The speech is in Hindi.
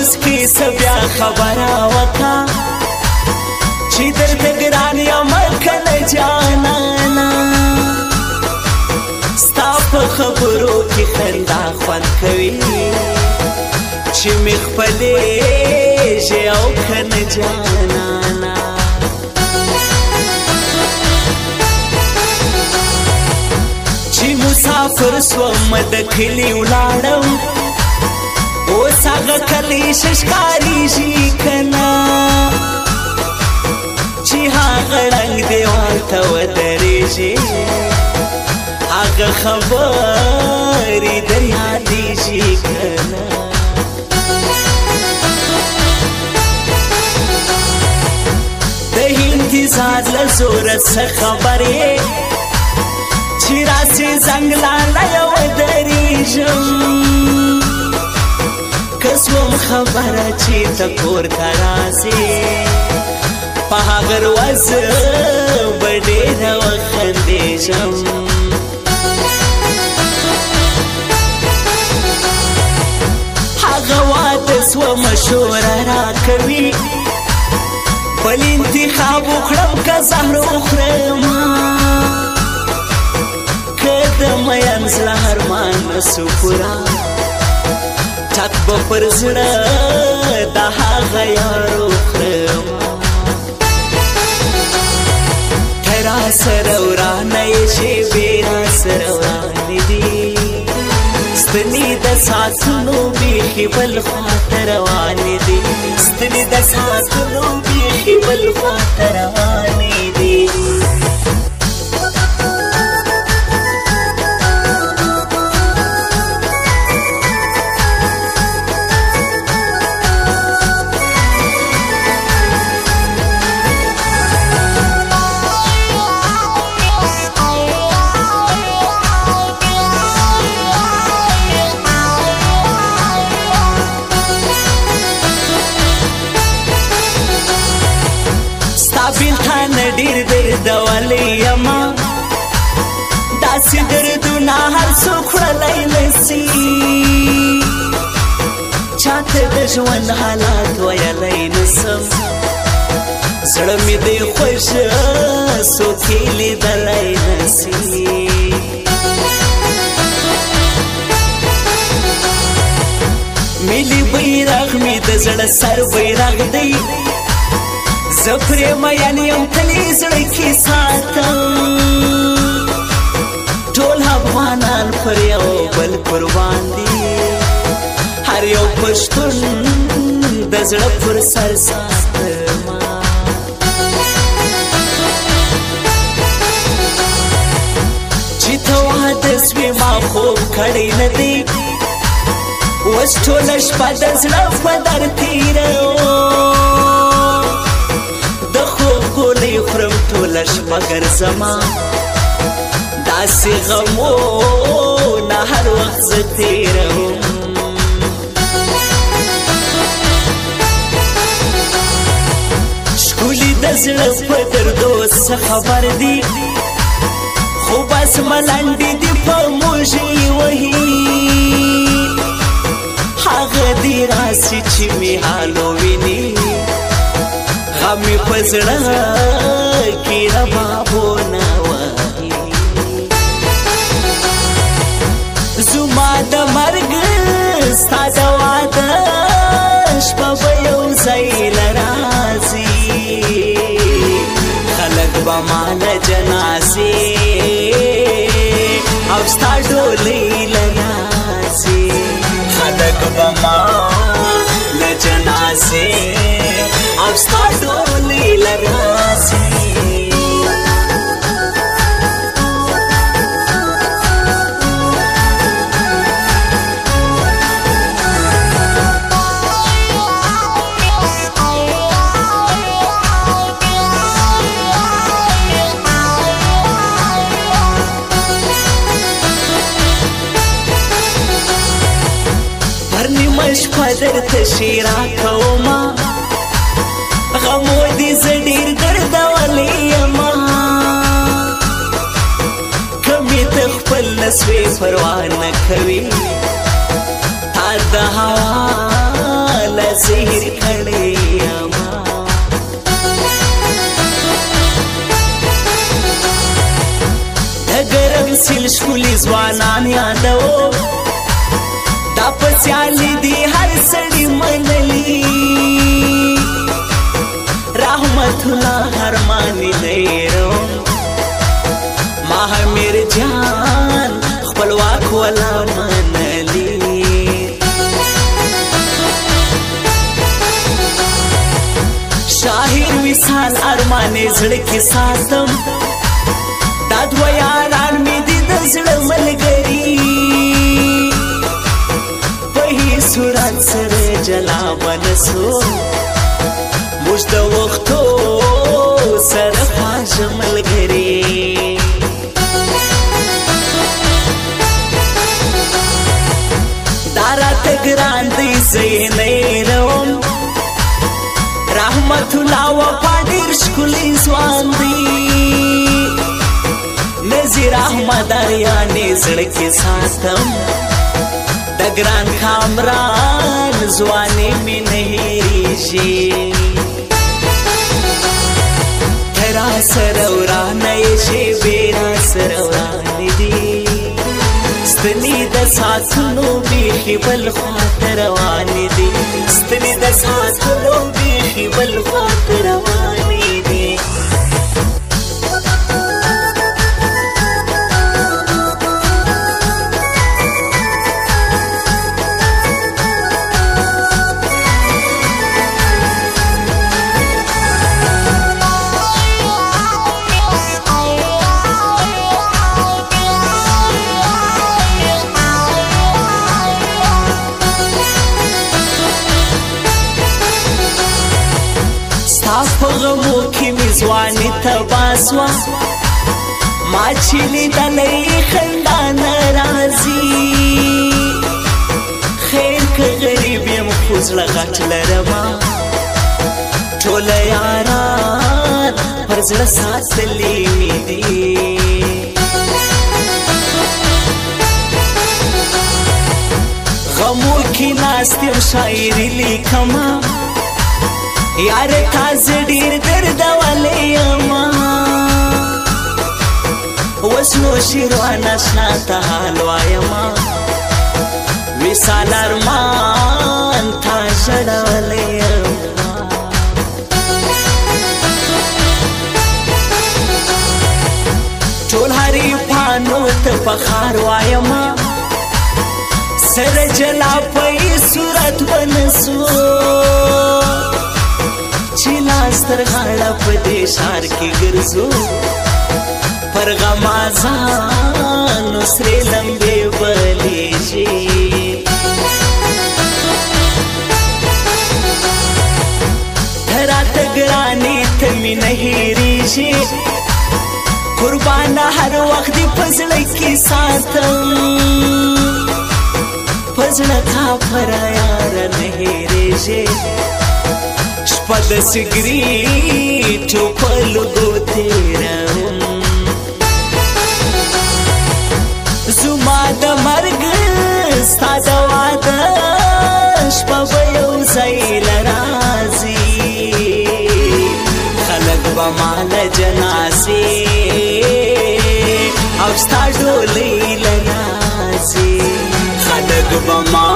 उसकी सब्या खबर आवता जिधर दगरानिया मखल जाना ना स्ताप खबरों की खंदा ख्वान कवी चिमिख पले जे औखन जाना ना। जी मुसाफर स्वम दखली उलाड़म ओ साग कली शशकारी जी कना जी हाग रंग देवाल तव दरे जी आग खबरी दरिया दी जी कना। दहिंदी जादल जोरस खबरे छिरा से जंगला लयव दरी जम कसम खबर अच्छी तकोर धरा से पहागर वस बड़े रव खंदेशम हगवात स्व मशोर रा कवि बलिंती खाब उखड़म का जहर उखड़मा कदम अंसला हरमान सुपुरा छत पर जुड़ा दहा गया ठरा सरवरा नए शे बेरा सरवरा निधि स्तनी दसा सुनो बेखी बल फातरवा निधि स्तनी दसा सुनो बेखी बल फातरवा निधि। ژوند حالات ویلی نسم زړه مې دی خوش سوکیلی دلی نسی ملی بیرغ مې د زړه سر بیرغ دی زه پرېمین یم تلې زړه کې ساتم ټول افغانان پر یو بل قربان دي هر یو پښتون د زړه پر سر ساتما چې ته واده سوې ما خوب کړی نه دی اوس ټوله شپه د زړه په در تېروم د خوب ګولۍ خورم ټوله شپه ګرځما داسې غمونه هر وخت زه تېروم زړه په دردو څه خبر دی خو بس ملنډې دي په موږې وهي هغه دې راسي چې مې حالو ویني غم مې په زړه کې ربابونه وهي زما د مرګ ستا د واده شپه به یو ځای मान जनासी अवस्था डोली लगासी खलक बमान जनासी अवस्था डोली लगासी। درته شیرا کوما غمو دې زډیر درد ولې ما کمې ته خپل نسوي پروا نه کوي تا د هوا له सिल स्कूली जवानान यादवो तापस्याली दी हर सड़ी मनली राहु मथुला हर मानी नैरो माह मेरे जान पलवा खोला मनली शाहिर विशाल अरमाने झड़की सातम दाधवयारान में दिद झड़ मल गई सुरात सरे जला बनसो मुझद वक्तो सरफा जमल घरे दारा तगरान दी से नैरम रहमतुल्ला व पाडीर स्कूली जवान दी नजीर अहमद यानी सड़के साथम दगरान खामरान जुआने में नहीं रीशे थरा सरवरा नयशे बेरा सरवरा निदी स्तनी दसा सुनो बेखी बलवा तरवा निदी स्तनी दसा सुनो बेखी बलवा तरवा निदी जवानी तबासवा माछिली दलई खंडा नाराजी खैर के गरीबी मुखुज लगाच लरमा ठोल यारा फर्जल साथ ली मिदी गमो की नास्ते शायरी लिखमा यार खास डीर दर्द वाले अम्मा वसनो शिरवाना स्नाता हलवायमा विशाल अरमान था शड़वाले अम्मा चोलहारी फानोत पखारवायमा सर जला पई सूरत बनसो चिलास्तर गाड़ा प्रदेशार की गर्जो परगा माजा नुसरे लंबे बलेजे धरा तगराने थमी नहीं रीजे कुर्बाना हर वक्त फजल की साथ फजल था फरा यार नहीं रीजे पद सिगरी चोपल गो तेरा जुमाद मर्ग सादवाद शपवयो सैल राजी खलक बमाल जनासी अवस्था डोली लनासी खलक बमा